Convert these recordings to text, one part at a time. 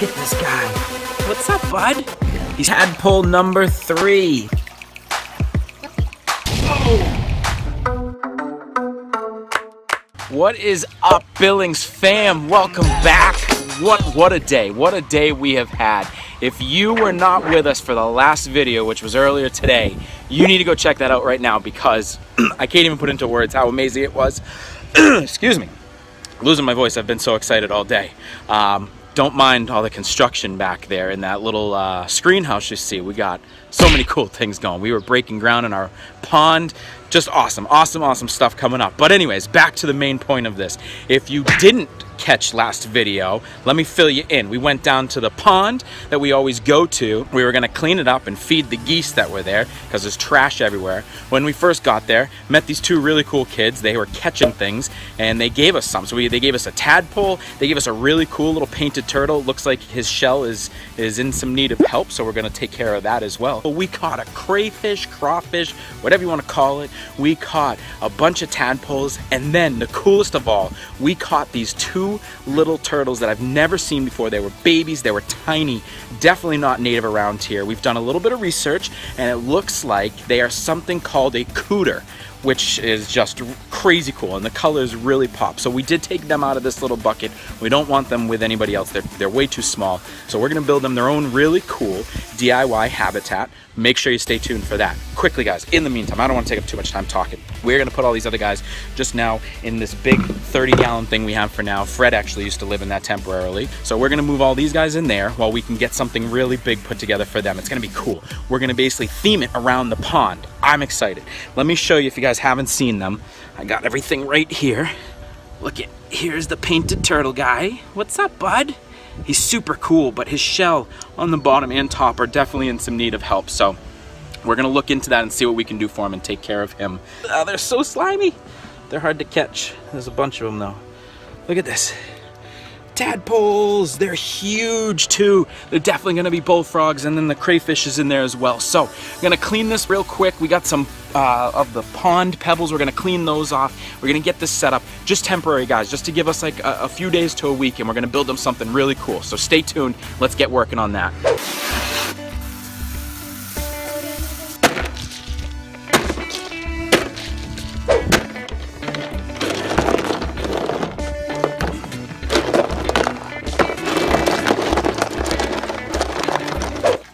Look at this guy. What's up, bud? He's tadpole number 3. What is up, Billings fam? Welcome back. What a day. What a day we have had. If you were not with us for the last video, which was earlier today, you need to go check that out right now because I can't even put into words how amazing it was. Excuse me. Losing my voice. I've been so excited all day. Don't mind all the construction back there in that little screen house you see. We got so many cool things going. We were breaking ground in our pond. Just awesome, awesome, awesome stuff coming up. But anyways, back to the main point of this. If you didn't catch last video, let me fill you in. We went down to the pond that we always go to. We were gonna clean it up and feed the geese that were there because there's trash everywhere. When we first got there, met these two really cool kids. They were catching things and they gave us some. So they gave us a tadpole. They gave us a really cool little painted turtle. Looks like his shell is in some need of help. So we're gonna take care of that as well. But we caught a crayfish, crawfish, whatever you wanna call it. We caught a bunch of tadpoles, and then the coolest of all, we caught these two little turtles that I've never seen before. They were babies, they were tiny, definitely not native around here. We've done a little bit of research, and it looks like they are something called a cooter, which is just crazy cool, and the colors really pop. So we did take them out of this little bucket. We don't want them with anybody else. They're way too small. So we're gonna build them their own really cool DIY habitat. Make sure you stay tuned for that. Quickly, guys, in the meantime, I don't wanna take up too much time talking. We're gonna put all these other guys just now in this big 30-gallon thing we have for now. Fred actually used to live in that temporarily. So we're gonna move all these guys in there while we can get something really big put together for them. It's gonna be cool. We're gonna basically theme it around the pond. I'm excited. Let me show you if you guys haven't seen them. I got everything right here. Look at, here's the painted turtle guy. What's up, bud? He's super cool, but his shell on the bottom and top are definitely in some need of help. So we're gonna look into that and see what we can do for him and take care of him. Oh, they're so slimy. They're hard to catch. There's a bunch of them though. Look at this. Tadpoles, they're huge too. They're definitely gonna be bullfrogs, and then the crayfish is in there as well. So I'm gonna clean this real quick. We got some of the pond pebbles. We're gonna clean those off. We're gonna get this set up, just temporary guys, just to give us like a few days to a week, and we're gonna build them something really cool. So stay tuned, let's get working on that.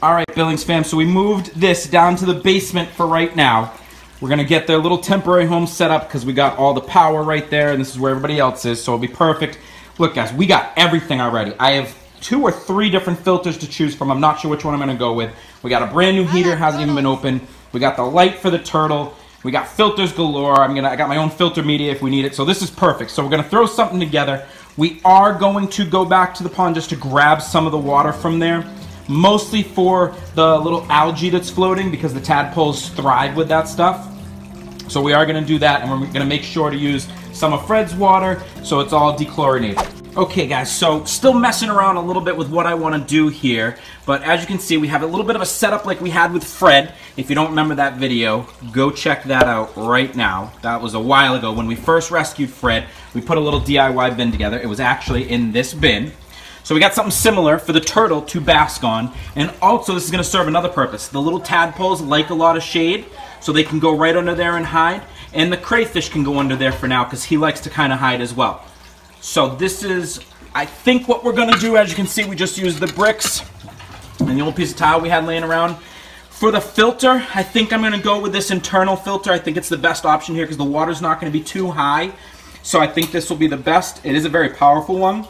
All right, Billings fam, so we moved this down to the basement for right now. We're gonna get their little temporary home set up because we got all the power right there, and this is where everybody else is, so it'll be perfect. Look guys, we got everything already. I have 2 or 3 different filters to choose from. I'm not sure which one I'm gonna go with. We got a brand new heater, hasn't even been opened. We got the light for the turtle. We got filters galore. I got my own filter media if we need it, so this is perfect. So we're gonna throw something together. We are going to go back to the pond just to grab some of the water from there. Mostly for the little algae that's floating because the tadpoles thrive with that stuff. So we are gonna do that, and we're gonna make sure to use some of Fred's water so it's all dechlorinated. Okay guys, so still messing around a little bit with what I wanna do here, but as you can see, we have a little bit of a setup like we had with Fred. If you don't remember that video, go check that out right now. That was a while ago when we first rescued Fred. We put a little DIY bin together. It was actually in this bin. So we got something similar for the turtle to bask on, and also this is gonna serve another purpose. The little tadpoles like a lot of shade, so they can go right under there and hide, and the crayfish can go under there for now because he likes to kind of hide as well. So this is, I think, what we're gonna do. As you can see, we just used the bricks and the old piece of tile we had laying around. For the filter, I think I'm gonna go with this internal filter. I think it's the best option here because the water's not gonna be too high. So I think this will be the best. It is a very powerful one,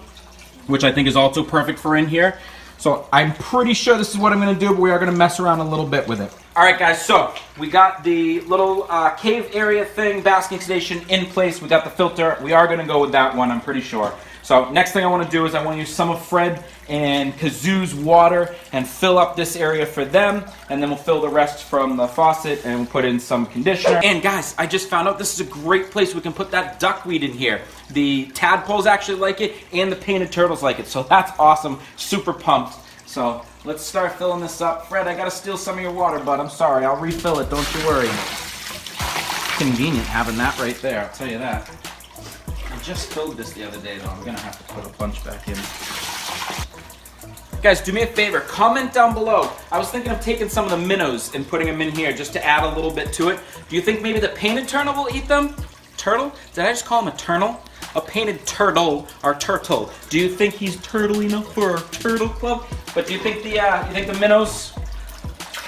which I think is also perfect for in here. So I'm pretty sure this is what I'm gonna do, but we are gonna mess around a little bit with it. All right guys, so we got the little cave area thing, basking station in place. We got the filter. We are gonna go with that one, I'm pretty sure. So next thing I wanna do is I wanna use some of Fred and Kazoo's water and fill up this area for them, and then we'll fill the rest from the faucet and we'll put in some conditioner. And guys, I just found out this is a great place we can put that duckweed in here. The tadpoles actually like it, and the painted turtles like it, so that's awesome. Super pumped. So let's start filling this up. Fred, I gotta steal some of your water, bud. I'm sorry, I'll refill it, don't you worry. Convenient having that right there, I'll tell you that. I just filled this the other day though. I'm gonna have to put a bunch back in. Guys, do me a favor, comment down below. I was thinking of taking some of the minnows and putting them in here just to add a little bit to it. Do you think maybe the painted turtle will eat them? Turtle? Did I just call him a turtle? A painted turtle or turtle. Do you think he's turtle enough for our turtle club? But do you think the minnows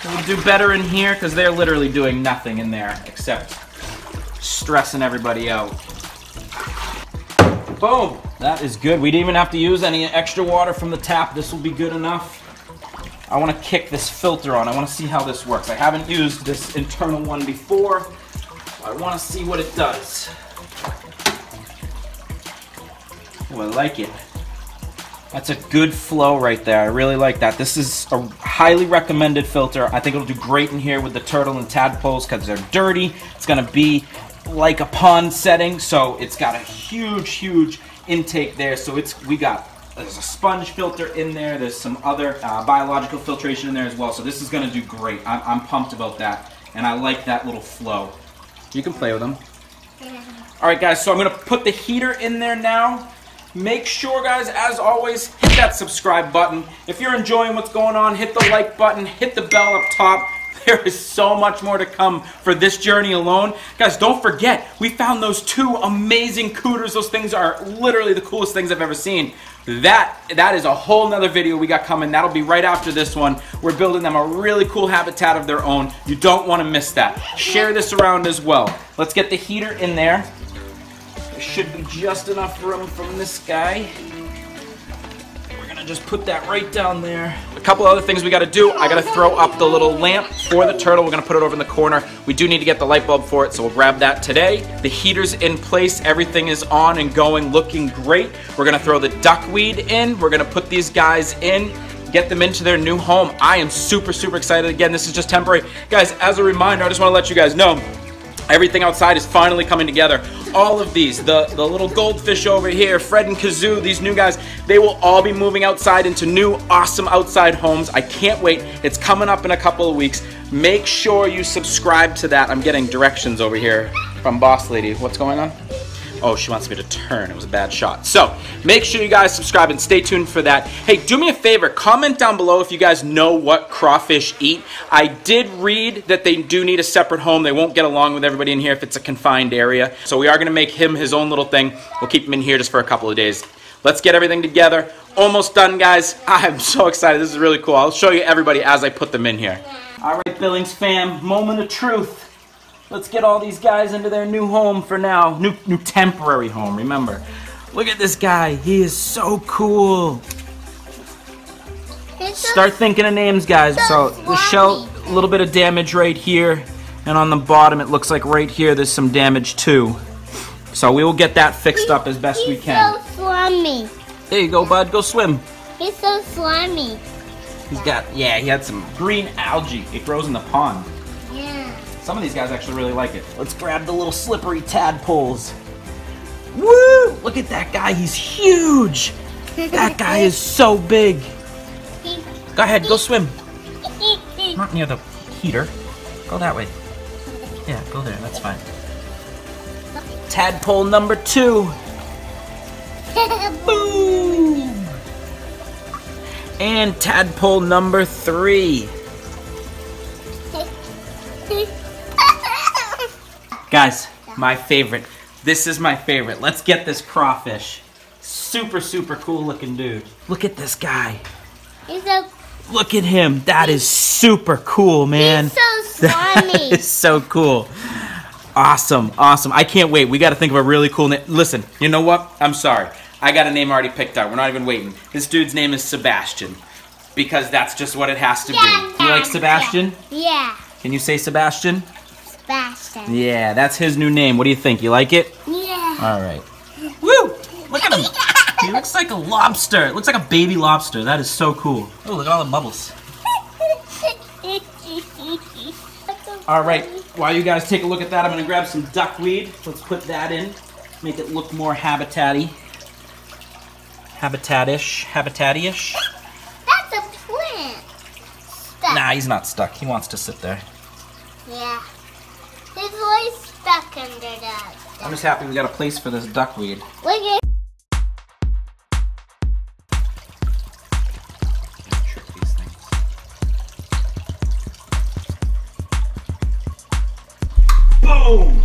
will do better in here? Because they're literally doing nothing in there except stressing everybody out. Boom! That is good. We didn't even have to use any extra water from the tap. This will be good enough. I want to kick this filter on. I want to see how this works. I haven't used this internal one before. I want to see what it does. Oh, I like it. That's a good flow right there. I really like that. This is a highly recommended filter. I think it'll do great in here with the turtle and tadpoles because they're dirty. It's going to be like a pond setting, so it's got a huge, huge intake there. So it's there's a sponge filter in there. There's some other biological filtration in there as well. So this is going to do great. I'm pumped about that, and I like that little flow. You can play with them. Yeah. All right, guys. So I'm going to put the heater in there now. Make sure, guys, as always, hit that subscribe button. If you're enjoying what's going on, hit the like button, hit the bell up top. There is so much more to come for this journey alone. Guys, don't forget, we found those two amazing cooters. Those things are literally the coolest things I've ever seen. That is a whole nother video we got coming. That'll be right after this one. We're building them a really cool habitat of their own. You don't want to miss that. Share this around as well. Let's get the heater in there. Should be just enough room from this guy. We're gonna just put that right down there. A couple other things we gotta do. I gotta throw up the little lamp for the turtle. We're gonna put it over in the corner. We do need to get the light bulb for it, so we'll grab that today. The heater's in place. Everything is on and going, looking great. We're gonna throw the duckweed in. We're gonna put these guys in, get them into their new home. I am super, super excited. Again, this is just temporary. Guys, as a reminder, I just wanna let you guys know, everything outside is finally coming together. All of these, the little goldfish over here, Fred and Kazoo, these new guys, they will all be moving outside into new awesome outside homes. I can't wait. It's coming up in a couple of weeks. Make sure you subscribe to that. I'm getting directions over here from Boss Lady. What's going on? Oh, she wants me to turn. It was a bad shot. So make sure you guys subscribe and stay tuned for that. Hey, do me a favor. Comment down below if you guys know what crawfish eat. I did read that they do need a separate home. They won't get along with everybody in here if it's a confined area. So we are going to make him his own little thing. We'll keep him in here just for a couple of days. Let's get everything together. Almost done, guys. I'm so excited. This is really cool. I'll show you everybody as I put them in here. All right, Billings fam. Moment of truth. Let's get all these guys into their new home for now. New temporary home, remember. Look at this guy. He is so cool. Start thinking of names, guys. So the shell, a little bit of damage right here. And on the bottom, it looks like right here, there's some damage too. So we will get that fixed up as best we can. He's so slimy. There you go, bud. Go swim. He's so slimy. He's got, yeah, he had some green algae. It grows in the pond. Some of these guys actually really like it. Let's grab the little slippery tadpoles. Woo! Look at that guy, he's huge! That guy is so big. Go ahead, go swim. Not near the heater. Go that way. Yeah, go there, that's fine. Tadpole number 2. Boom! And tadpole number 3. Guys, my favorite. This is my favorite. Let's get this crawfish. Super, super cool looking dude. Look at this guy. Look at him. That is super cool, man. He's so slimy. That is so cool. Awesome, awesome. I can't wait. We got to think of a really cool name. Listen, you know what? I'm sorry. I got a name already picked out. We're not even waiting. This dude's name is Sebastian because that's just what it has to be. You like Sebastian? Yeah. Can you say Sebastian? Sebastian. Yeah, that's his new name. What do you think? You like it? Yeah. All right. Woo! Look at him. He looks like a lobster. It looks like a baby lobster. That is so cool. Oh, look at all the bubbles. All right. While you guys take a look at that, I'm going to grab some duckweed. Let's put that in. Make it look more habitat-y. Habitat-ish. Habitat-ish. That's a plant. Stuck. Nah, he's not stuck. He wants to sit there. Yeah. His always stuck under that. I'm just happy we got a place for this duckweed. Look at Boom.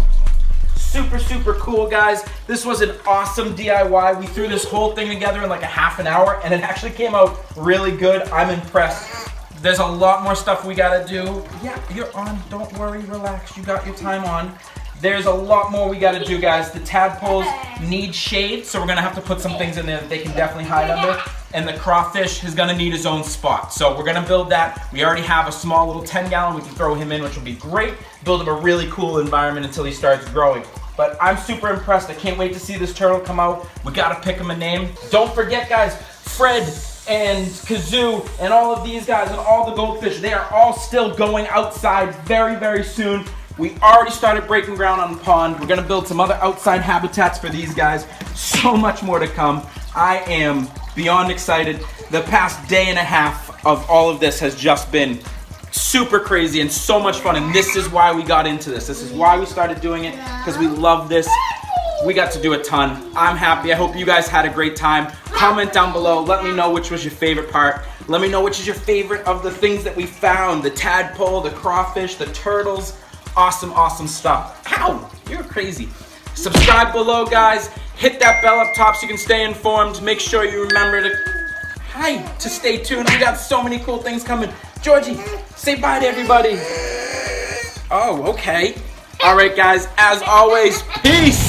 Super, super cool, guys. This was an awesome DIY. We threw this whole thing together in like a half an hour, and it actually came out really good. I'm impressed. There's a lot more stuff we gotta do. Yeah, you're on. Don't worry, relax. You got your time on. There's a lot more we gotta do, guys. The tadpoles need shade, so we're gonna have to put some things in there that they can definitely hide under. And the crawfish is gonna need his own spot. So we're gonna build that. We already have a small little 10-gallon we can throw him in, which will be great. Build him a really cool environment until he starts growing. But I'm super impressed. I can't wait to see this turtle come out. We gotta pick him a name. Don't forget, guys, Fred and Kazoo and all of these guys and all the goldfish, they are all still going outside very, very soon. We already started breaking ground on the pond. We're gonna build some other outside habitats for these guys. So much more to come. I am beyond excited. The past day and a half of all of this has just been super crazy and so much fun, and this is why we got into this. This is why we started doing it, because we love this. We got to do a ton. I'm happy. I hope you guys had a great time. Comment down below. Let me know which was your favorite part. Let me know which is your favorite of the things that we found. The tadpole, the crawfish, the turtles. Awesome, awesome stuff. Ow, you're crazy. Subscribe below, guys. Hit that bell up top so you can stay informed. Make sure you remember to stay tuned. We got so many cool things coming. Georgie, say bye to everybody. Oh, okay. All right, guys, as always, peace.